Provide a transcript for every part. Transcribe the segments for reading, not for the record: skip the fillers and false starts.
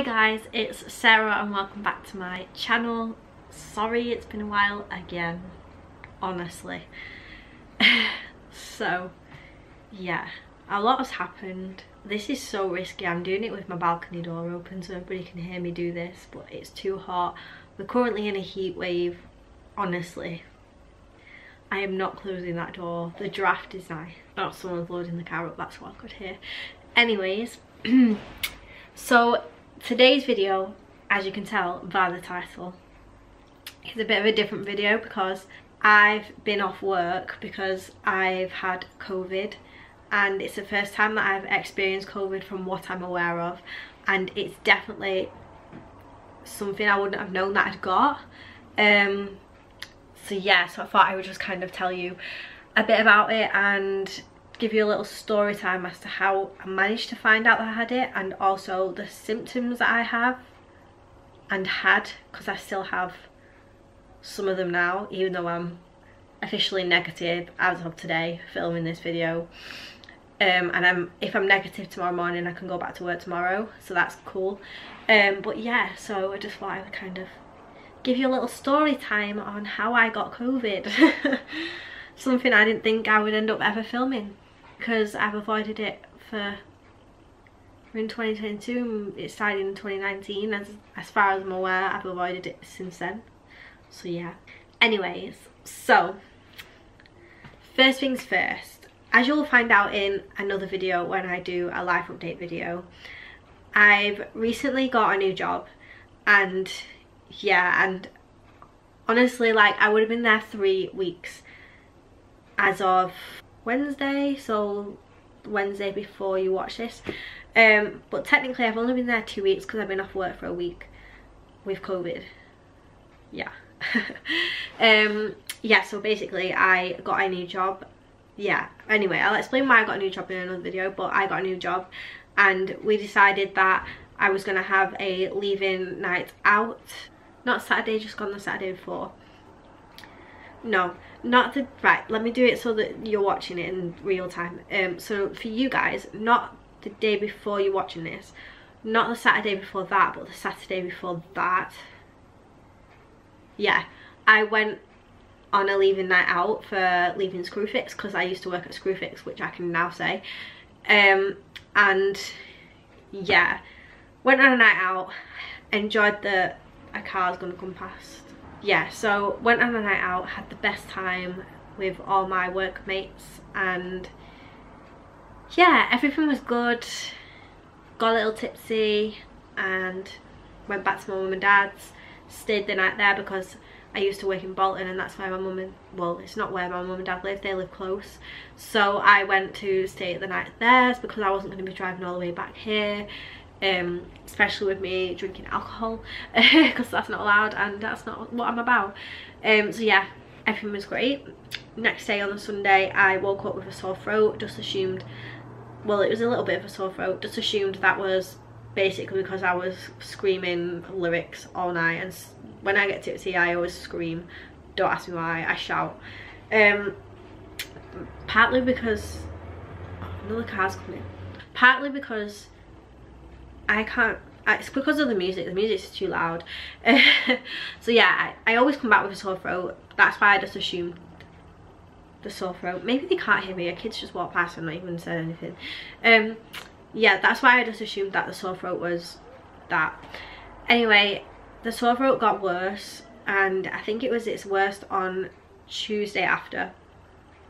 Hi guys, it's Sarah and welcome back to my channel. Sorry it's been a while again, honestly. So yeah, a lot has happened. This is so risky. I'm doing it with my balcony door open so everybody can hear me do this, but it's too hot. We're currently in a heat wave. Honestly, I am not closing that door. The draft is nice. Oh, someone's loading the car up, that's what I could hear. Anyways, so today's video, as you can tell by the title, is a bit of a different video because I've been off work because I've had COVID, and it's the first time that I've experienced COVID from what I'm aware of, and it's definitely something I wouldn't have known that I'd got. So yeah, so I thought I would just kind of tell you a bit about it and give you a little story time as to how I managed to find out that I had it, and also the symptoms that I have and had, because I still have some of them now, even though I'm officially negative as of today filming this video. And if I'm negative tomorrow morning, I can go back to work tomorrow, so that's cool. But yeah, so I just thought I would kind of give you a little story time on how I got COVID. Something I didn't think I would end up ever filming, because I've avoided it for in 2022. It started in 2019, and as far as I'm aware, I've avoided it since then. So yeah. Anyways, so first things first, as you'll find out in another video when I do a life update video, I've recently got a new job, and yeah, and honestly, like, I would have been there 3 weeks as of Wednesday, so Wednesday before you watch this. But technically I've only been there 2 weeks because I've been off work for a week with COVID. Yeah. Yeah, so basically I got a new job. Yeah, anyway, I'll explain why I got a new job in another video, but I got a new job, and we decided that I was gonna have a leave-in night out. Not Saturday, just gone the Saturday before. No, not the right, let me do it so that you're watching it in real time. So for you guys, not the day before you're watching this, not the Saturday before that, but the Saturday before that. Yeah, I went on a leaving night out for leaving Screwfix, because I used to work at Screwfix, which I can now say. And yeah, went on a night out, enjoyed that a car's gonna come past. Yeah, so went on a night out, had the best time with all my workmates, and yeah, everything was good. Got a little tipsy and went back to my mum and dad's, stayed the night there because I used to work in Bolton, and that's where my mum and, well, it's not where my mum and dad live, they live close, so I went to stay the night there because I wasn't going to be driving all the way back here. Especially with me drinking alcohol, because that's not allowed and that's not what I'm about. So yeah, everything was great. Next day on the Sunday, I woke up with a sore throat. Just assumed, well, it was a little bit of a sore throat, just assumed that was basically because I was screaming lyrics all night, and when I get tipsy I always scream, don't ask me why, I shout. Partly because, oh, another car's coming, partly because I can't, it's because of the music's too loud. So yeah, I always come back with a sore throat, that's why I just assumed the sore throat. Maybe they can't hear me, a kid's just walked past and not even said anything. Yeah, that's why I just assumed that the sore throat was that. Anyway, the sore throat got worse, and I think it was its worst on Tuesday after.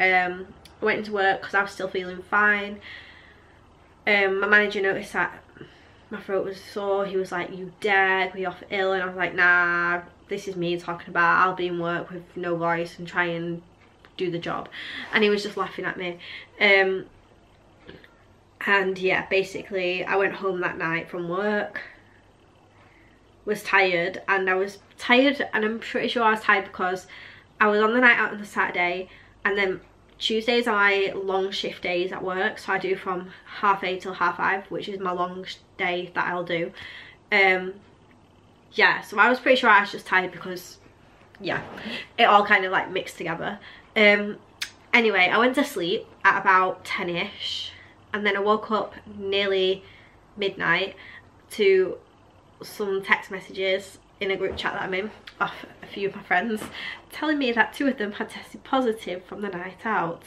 I went into work because I was still feeling fine. My manager noticed that my throat was sore, he was like, you dare be off ill, and I was like, nah, this is me talking about, I'll be in work with no voice and try and do the job, and he was just laughing at me. And yeah, basically I went home that night from work, was tired, and I was tired, and I'm pretty sure I was tired because I was on the night out on the Saturday, and then Tuesdays are my long shift days at work, so I do from 8:30 till 5:30, which is my long day that I'll do. Yeah, so I was pretty sure I was just tired because, yeah, it all kind of like mixed together. Anyway, I went to sleep at about 10ish, and then I woke up nearly midnight to some text messages in a group chat that I'm in off a few of my friends telling me that two of them had tested positive from the night out.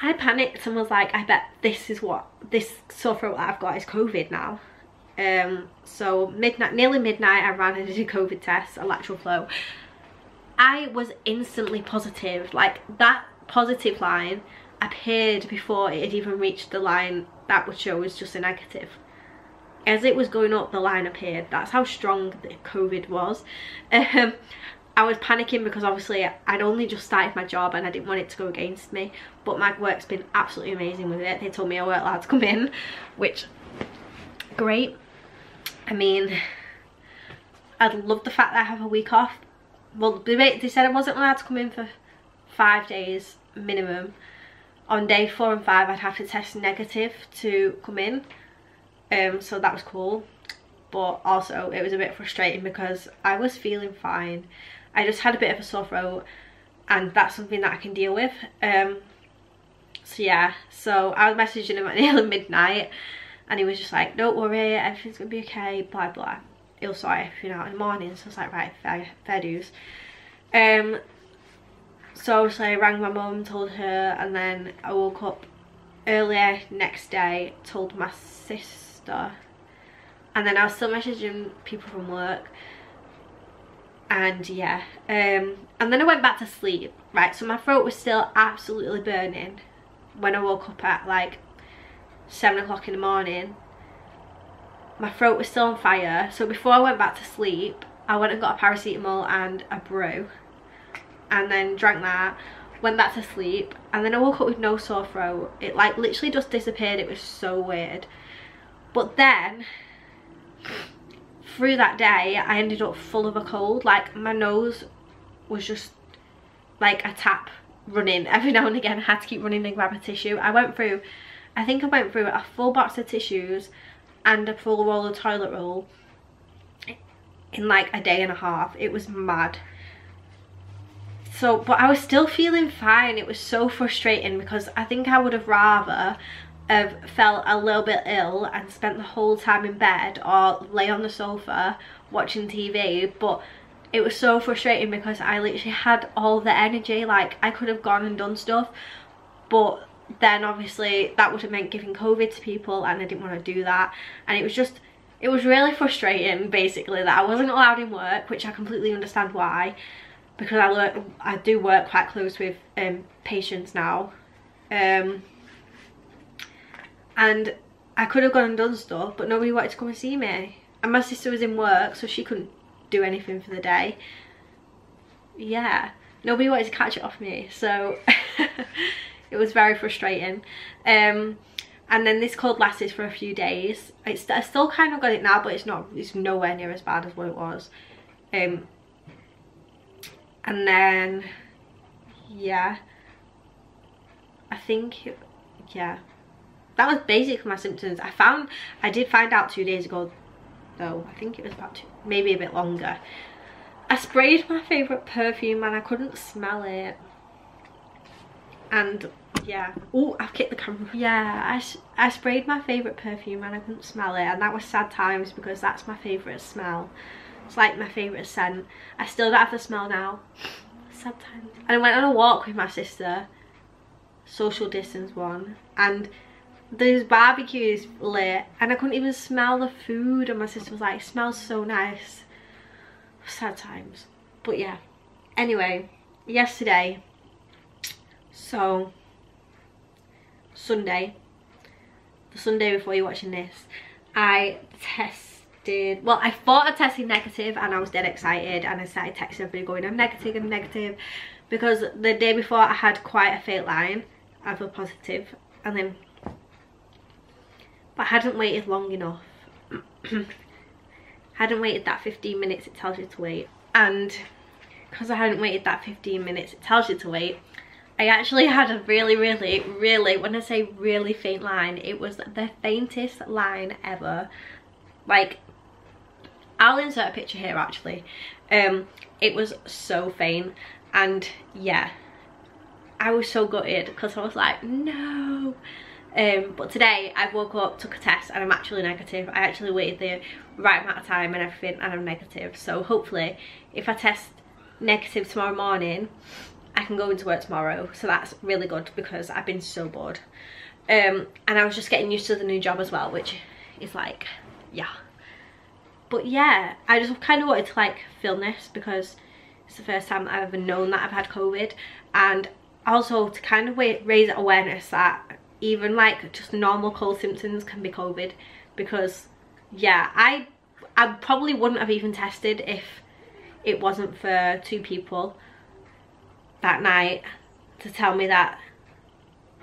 I panicked and was like, I bet this is what this sore throat that I've got is COVID now. So nearly midnight I ran and did a COVID test, a lateral flow. I was instantly positive. Like, that positive line appeared before it had even reached the line that would show as just a negative. As it was going up, the line appeared. That's how strong the COVID was. I was panicking because obviously I'd only just started my job and I didn't want it to go against me, but my work's been absolutely amazing with it. They told me I weren't allowed to come in, which, great. I mean, I'd love the fact that I have a week off. Well, they said I wasn't allowed to come in for 5 days minimum. On day 4 and 5 I'd have to test negative to come in. So that was cool, but also it was a bit frustrating because I was feeling fine. I just had a bit of a sore throat, and that's something that I can deal with. So yeah, so I was messaging him at nearly midnight and he was just like, don't worry, everything's gonna be okay, blah blah, he'll sort everything out in the morning. So I was like, right, fair dues. So obviously I rang my mum, told her, and then I woke up earlier next day, told my sister. And then I was still messaging people from work, and yeah, and then I went back to sleep. Right, so my throat was still absolutely burning when I woke up at like 7 o'clock in the morning. My throat was still on fire, so before I went back to sleep I went and got a paracetamol and a brew, and then drank that, went back to sleep, and then I woke up with no sore throat. It like literally just disappeared. It was so weird. But then, through that day, I ended up full of a cold. Like, my nose was just like a tap running. Every now and again, I had to keep running and grab a tissue. I think I went through a full box of tissues and a full roll of toilet roll in like a day and a half. It was mad. So, but I was still feeling fine. It was so frustrating because I think I would have rather felt a little bit ill and spent the whole time in bed or lay on the sofa watching TV, but it was so frustrating because I literally had all the energy. Like, I could have gone and done stuff, but then obviously that would have meant giving COVID to people, and I didn't want to do that. And it was really frustrating, basically, that I wasn't allowed in work, which I completely understand why, because I do work quite close with patients now. And I could have gone and done stuff, but nobody wanted to come and see me. And my sister was in work, so she couldn't do anything for the day. Yeah, nobody wanted to catch it off me, so it was very frustrating. And then this cold lasted for a few days. I still kind of got it now, but it's nowhere near as bad as what it was. And then, yeah, I think, yeah. That was basically my symptoms. I did find out 2 days ago, though. I think it was about two, maybe a bit longer. I sprayed my favourite perfume and I couldn't smell it. And yeah, oh, I've kicked the camera. Yeah, I sprayed my favourite perfume and I couldn't smell it, and that was sad times because that's my favourite smell. It's like my favourite scent. I still don't have the smell now. Sad times. And I went on a walk with my sister, social distance one, and there's barbecues lit, and I couldn't even smell the food, and my sister was like, it smells so nice. Sad times. But yeah, anyway, yesterday, so Sunday, the Sunday before you're watching this, I tested, well, I thought I tested negative, and I was dead excited, and I started texting everybody going, I'm negative, because the day before I had quite a fake line of a positive, and then, but I hadn't waited long enough. Hadn't waited that 15 minutes it tells you to wait. And because I hadn't waited that 15 minutes it tells you to wait, I actually had a really, when I say really faint line, it was the faintest line ever. Like, I'll insert a picture here actually. It was so faint, and yeah, I was so gutted because I was like, no. But today I woke up, took a test, and I'm actually negative. I actually waited the right amount of time and everything, and I'm negative. So hopefully if I test negative tomorrow morning, I can go into work tomorrow. So that's really good, because I've been so bored. And I was just getting used to the new job as well, which is like, yeah. But yeah, I just kind of wanted to like film this, because it's the first time I've ever known that I've had COVID, and also to kind of raise awareness that even like just normal cold symptoms can be COVID. Because yeah, I probably wouldn't have even tested if it wasn't for two people that night to tell me that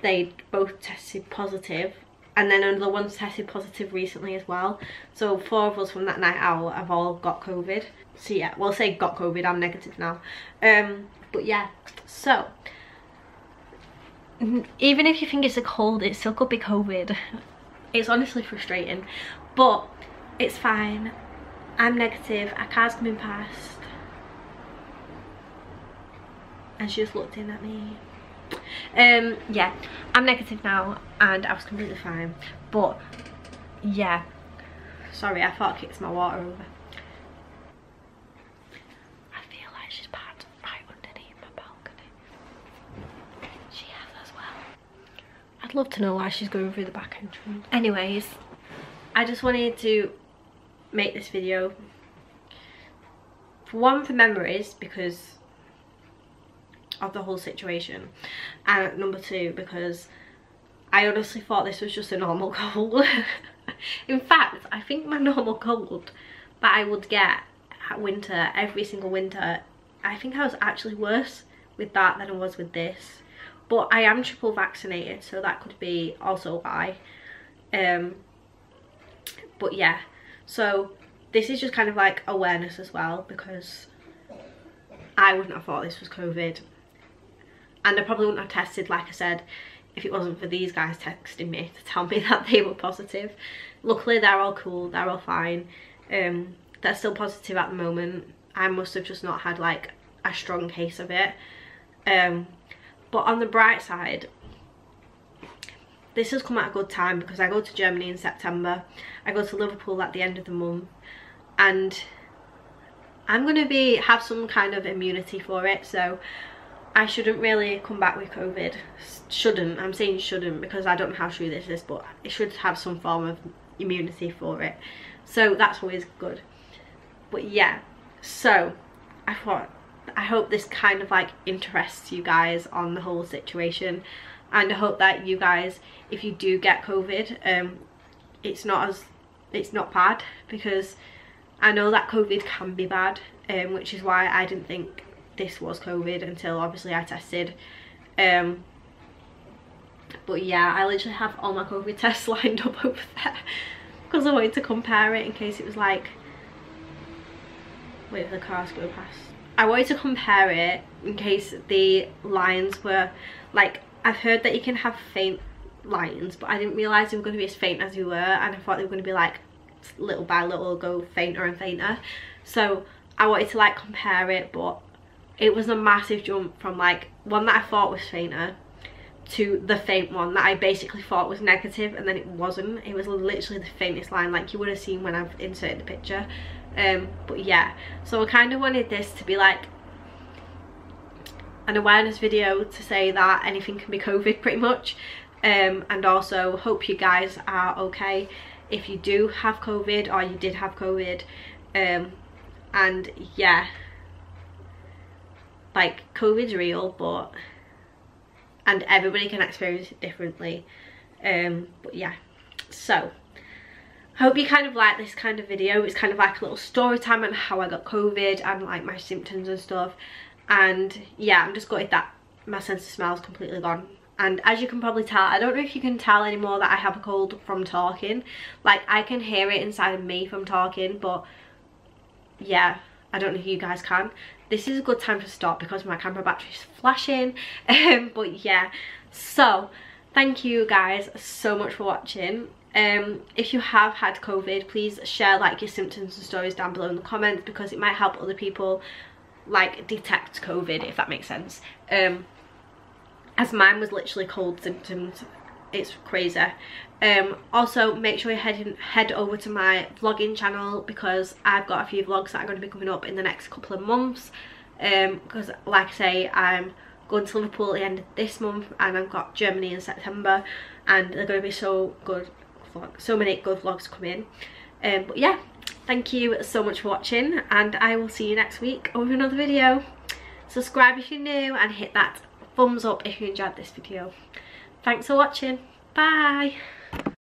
they both tested positive, and then another one's tested positive recently as well. So four of us from that night out have all got COVID. So yeah, we'll say got COVID, I'm negative now. But yeah, so even if you think it's a cold, it still could be COVID. It's honestly frustrating, but it's fine. I'm negative. Our car's coming past and she just looked in at me. Yeah, I'm negative now, and I was completely fine. But yeah, sorry, I thought I kicked my water over. I feel like she's parked right underneath my balcony. She has as well. I'd love to know why she's going through the back entrance. Anyways, I just wanted to make this video, for one, for memories, because of the whole situation, and number two, because I honestly thought this was just a normal cold. In fact, I think my normal cold that I would get at winter, every single winter, I think I was actually worse with that than I was with this. But I am triple vaccinated, so that could be also why. But yeah, so this is just kind of like awareness as well, because I wouldn't have thought this was COVID. And I probably wouldn't have tested, like I said, if it wasn't for these guys texting me to tell me that they were positive. Luckily, they're all cool, they're all fine. They're still positive at the moment. I must have just not had like a strong case of it. But on the bright side, this has come at a good time, because I go to Germany in September. I go to Liverpool at the end of the month, and I'm going to have some kind of immunity for it, so I shouldn't really come back with COVID. Shouldn't, I'm saying shouldn't, because I don't know how true this is, but it should have some form of immunity for it. So that's always good. But yeah, so I hope this kind of like interests you guys on the whole situation, and I hope that you guys, if you do get COVID, it's not bad, because I know that COVID can be bad, which is why I didn't think this was COVID until obviously I tested. But yeah, I literally have all my COVID tests lined up over there, because I wanted to compare it in case it was like, wait for the car's going past. I wanted to compare it in case the lines were like, I've heard that you can have faint lines, but I didn't realise they were going to be as faint as you were, and I thought they were going to be like little by little go fainter and fainter. So I wanted to like compare it, but it was a massive jump from like one that I thought was fainter to the faint one that I basically thought was negative, and then it wasn't. It was literally the faintest line, like you would have seen when I've inserted the picture. But yeah, so I kind of wanted this to be like an awareness video to say that anything can be COVID pretty much. And also hope you guys are okay if you do have COVID, or you did have COVID. And yeah, like COVID's real, but and everybody can experience it differently. But yeah, so hope you kind of like this kind of video. It's kind of like a little story time on how I got COVID and like my symptoms and stuff. And yeah, I'm just gutted that my sense of smell is completely gone. And as you can probably tell, I don't know if you can tell anymore that I have a cold from talking. Like, I can hear it inside of me from talking, but yeah, I don't know if you guys can. This is a good time to stop because my camera battery is flashing. But yeah, so thank you guys so much for watching. If you have had COVID, please share like your symptoms and stories down below in the comments, because it might help other people like detect COVID, if that makes sense. As mine was literally cold symptoms it's crazy. Also make sure you head over to my vlogging channel, because I've got a few vlogs that are going to be coming up in the next couple of months, because like I say, I'm going to Liverpool at the end of this month, and I've got Germany in September, and they're going to be so good, so many good vlogs coming. But yeah, thank you so much for watching, and I will see you next week over another video. Subscribe if you're new, and hit that thumbs up if you enjoyed this video. Thanks for watching. Bye.